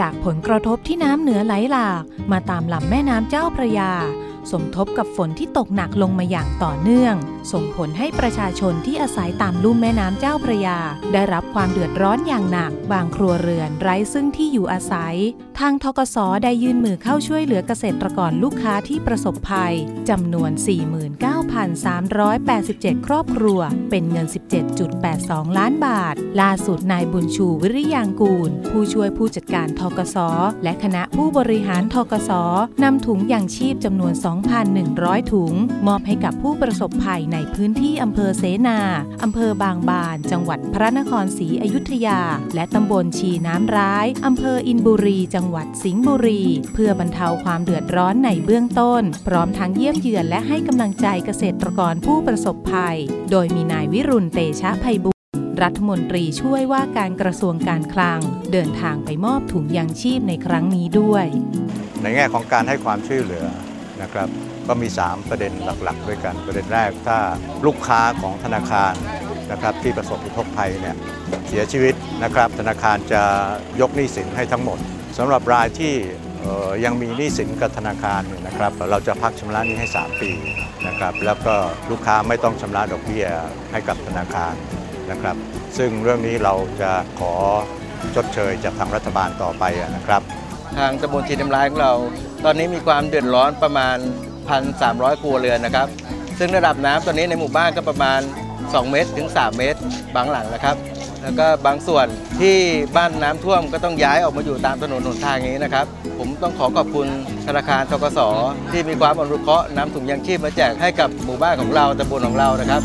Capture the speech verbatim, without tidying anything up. จากผลกระทบที่น้ำเหนือไหลหลากมาตามลำแม่น้ำเจ้าพระยาสมทบกับฝนที่ตกหนักลงมาอย่างต่อเนื่องส่งผลให้ประชาชนที่อาศัยตามลุ่มแม่น้ำเจ้าพระยาได้รับความเดือดร้อนอย่างหนักบางครัวเรือนไร้ซึ่งที่อยู่อาศัยทางธกส.ได้ยื่นมือเข้าช่วยเหลือเกษตรกรลูกค้าที่ประสบภัยจำนวน สี่หมื่นเก้าพันสามร้อยแปดสิบเจ็ด ครอบครัวเป็นเงิน สิบเจ็ดจุดแปดสอง ล้านบาทล่าสุดนายบุญชูวิริยางกูลผู้ช่วยผู้จัดการธกส.และคณะผู้บริหารธกส.นำถุงยางชีพจำนวนสองพันหนึ่งร้อย ถุงมอบให้กับผู้ประสบภัยในพื้นที่อำเภอเสนาอำเภอบางบานจังหวัดพระนครศรีอยุธยาและตำบลชีน้ำร้ายอำเภออินบุรีจังหวัดสิงห์บุรีเพื่อบรรเทาความเดือดร้อนในเบื้องต้นพร้อมทั้งเยี่ยมเยือนและให้กำลังใจเกษตรกรผู้ประสบภัยโดยมีนายวิรุณ เตชะไพบูลย์รัฐมนตรีช่วยว่าการกระทรวงการคลังเดินทางไปมอบถุงยางชีพในครั้งนี้ด้วยในแง่ของการให้ความช่วยเหลือนะครับก็มีสามประเด็นหลักๆด้วยกันประเด็นแรกถ้าลูกค้าของธนาคารนะครับที่ประสบอุทกภัยเนี่ยเสียชีวิตนะครับธนาคารจะยกหนี้สินให้ทั้งหมดสำหรับรายที่ยังมีหนี้สินกับธนาคารเนี่ยนะครับเราจะพักชำระหนี้ให้สามปีนะครับแล้วก็ลูกค้าไม่ต้องชำระดอกเบี้ยให้กับธนาคารนะครับซึ่งเรื่องนี้เราจะขอชดเชยจากทางรัฐบาลต่อไปนะครับทางตำบลชีน้ำร้ายของเราตอนนี้มีความเดือดร้อนประมาณ หนึ่งพันสามร้อย ครัวเรือนนะครับซึ่งระดับน้ำตอนนี้ในหมู่บ้านก็ประมาณสองเมตรถึงสามเมตรบางหลังนะครับแล้วก็บางส่วนที่บ้านน้ำท่วมก็ต้องย้ายออกมาอยู่ตามถนนหนทางนี้นะครับผมต้องขอขอบคุณธนาคารธกส.ที่มีความอนุเคราะห์นำถุงยางชีพมาแจกให้กับหมู่บ้านของเราตำบลของเรานะครับ